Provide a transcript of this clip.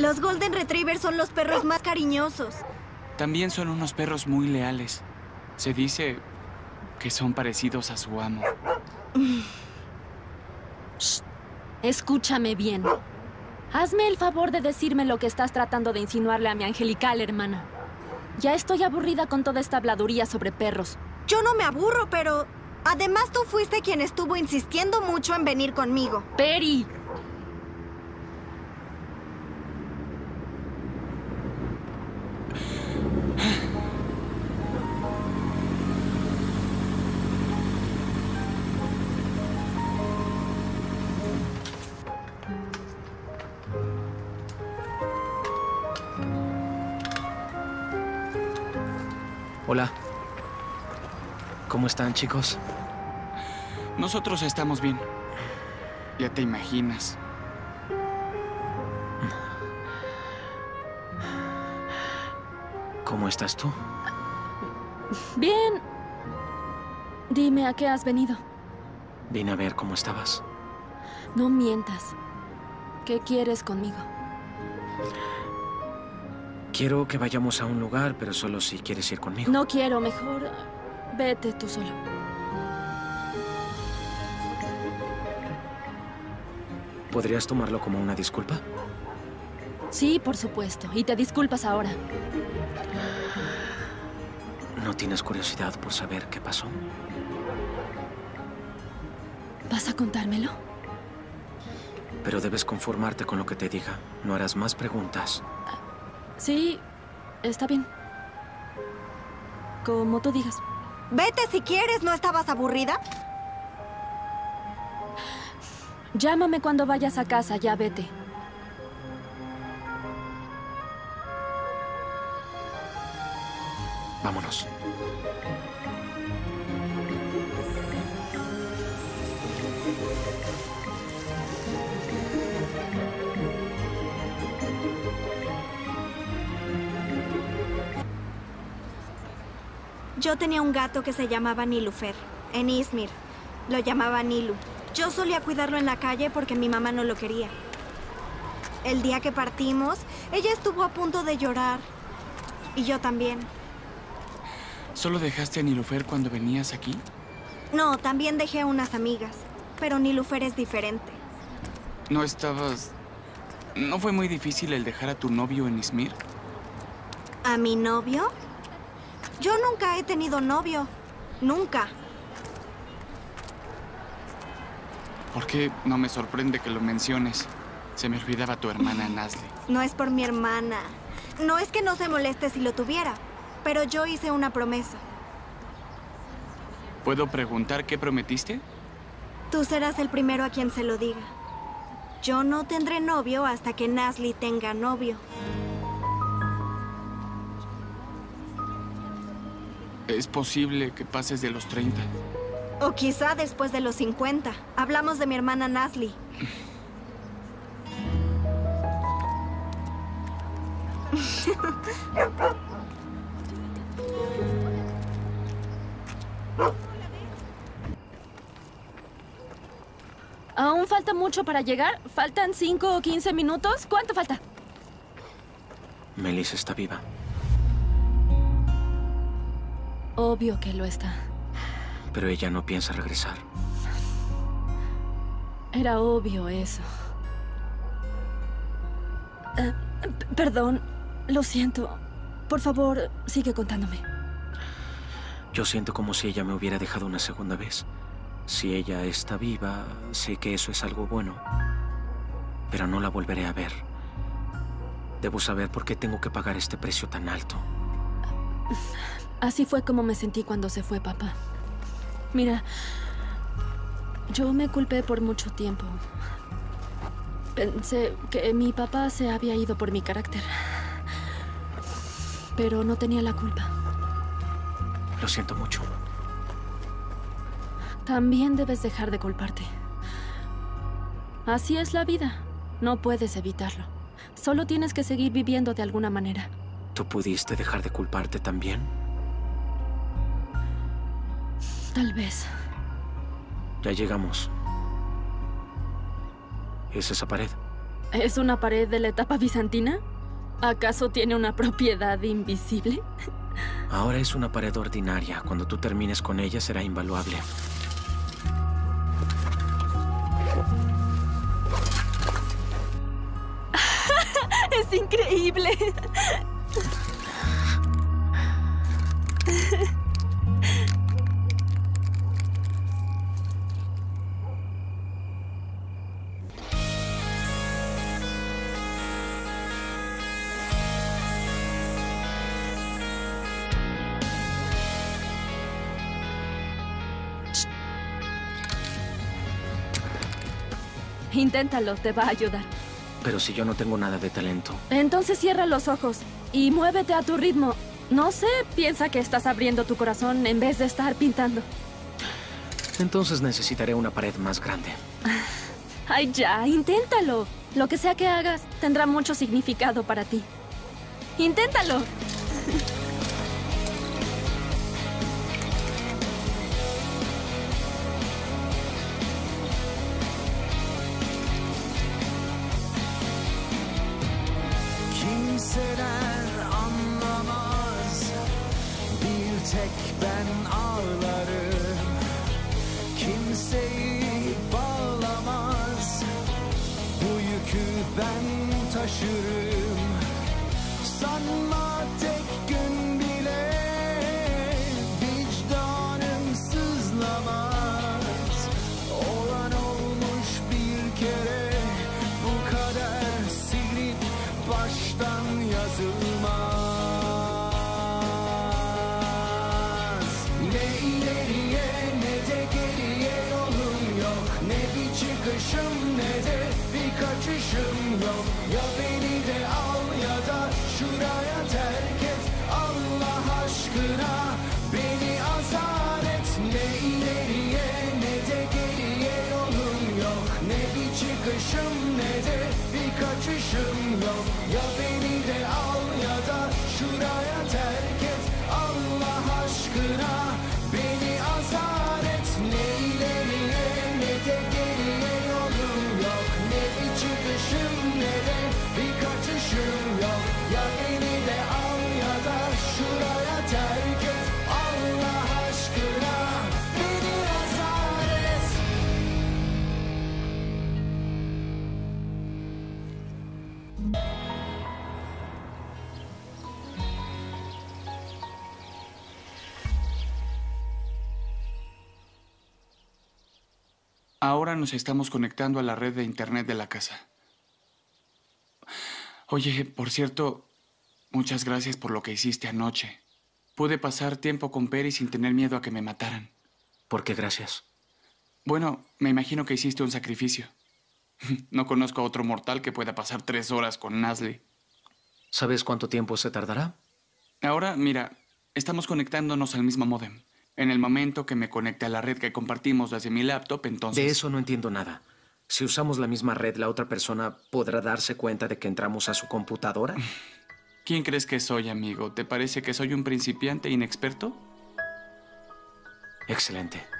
Los Golden Retriever son los perros más cariñosos. También son unos perros muy leales. Se dice que son parecidos a su amo. Shh. Escúchame bien. Hazme el favor de decirme lo que estás tratando de insinuarle a mi angelical hermana. Ya estoy aburrida con toda esta habladuría sobre perros. Yo no me aburro, pero... Además, tú fuiste quien estuvo insistiendo mucho en venir conmigo. ¡Peri! Hola. ¿Cómo están, chicos? Nosotros estamos bien. Ya te imaginas. ¿Cómo estás tú? Bien. Dime, ¿a qué has venido? Vine a ver cómo estabas. No mientas. ¿Qué quieres conmigo? Quiero que vayamos a un lugar, pero solo si quieres ir conmigo. No quiero, mejor... Vete tú solo. ¿Podrías tomarlo como una disculpa? Sí, por supuesto. Y te disculpas ahora. ¿No tienes curiosidad por saber qué pasó? ¿Vas a contármelo? Pero debes conformarte con lo que te diga. No harás más preguntas. Sí, está bien. Como tú digas. Vete si quieres, ¿no estabas aburrida? Llámame cuando vayas a casa, ya vete. Vámonos. Yo tenía un gato que se llamaba Nilufer, en Izmir. Lo llamaba Nilu. Yo solía cuidarlo en la calle porque mi mamá no lo quería. El día que partimos, ella estuvo a punto de llorar. Y yo también. ¿Solo dejaste a Nilufer cuando venías aquí? No, también dejé a unas amigas. Pero Nilufer es diferente. ¿No estabas... ¿No fue muy difícil el dejar a tu novio en Izmir? ¿A mi novio? Yo nunca he tenido novio. Nunca. ¿Por qué no me sorprende que lo menciones? Se me olvidaba tu hermana, Nazlı. No es por mi hermana. No es que no se moleste si lo tuviera, pero yo hice una promesa. ¿Puedo preguntar qué prometiste? Tú serás el primero a quien se lo diga. Yo no tendré novio hasta que Nazlı tenga novio. Es posible que pases de los 30. O quizá después de los 50. Hablamos de mi hermana Nazlı. ¿Aún falta mucho para llegar? ¿Faltan 5 o 15 minutos? ¿Cuánto falta? Melissa está viva. Obvio que lo está. Pero ella no piensa regresar. Era obvio eso. Perdón, lo siento. Por favor, sigue contándome. Yo siento como si ella me hubiera dejado una segunda vez. Si ella está viva, sé que eso es algo bueno. Pero no la volveré a ver. Debo saber por qué tengo que pagar este precio tan alto. Así fue como me sentí cuando se fue, papá. Mira, yo me culpé por mucho tiempo. Pensé que mi papá se había ido por mi carácter. Pero no tenía la culpa. Lo siento mucho. También debes dejar de culparte. Así es la vida. No puedes evitarlo. Solo tienes que seguir viviendo de alguna manera. ¿Tú pudiste dejar de culparte también? Tal vez. Ya llegamos. ¿Es esa pared? ¿Es una pared de la etapa bizantina? ¿Acaso tiene una propiedad invisible? Ahora es una pared ordinaria. Cuando tú termines con ella será invaluable. ¡Es increíble! Inténtalo, te va a ayudar. Pero si yo no tengo nada de talento. Entonces cierra los ojos y muévete a tu ritmo. No sé, piensa que estás abriendo tu corazón en vez de estar pintando. Entonces necesitaré una pared más grande. Ay, ya, inténtalo. Lo que sea que hagas tendrá mucho significado para ti. ¡Inténtalo! Ahora nos estamos conectando a la red de internet de la casa. Oye, por cierto, muchas gracias por lo que hiciste anoche. Pude pasar tiempo con Peri sin tener miedo a que me mataran. ¿Por qué gracias? Bueno, me imagino que hiciste un sacrificio. No conozco a otro mortal que pueda pasar 3 horas con Nazlı. ¿Sabes cuánto tiempo se tardará? Ahora, mira, estamos conectándonos al mismo módem. En el momento que me conecte a la red que compartimos desde mi laptop, entonces... De eso no entiendo nada. Si usamos la misma red, ¿la otra persona podrá darse cuenta de que entramos a su computadora? ¿Quién crees que soy, amigo? ¿Te parece que soy un principiante inexperto? Excelente.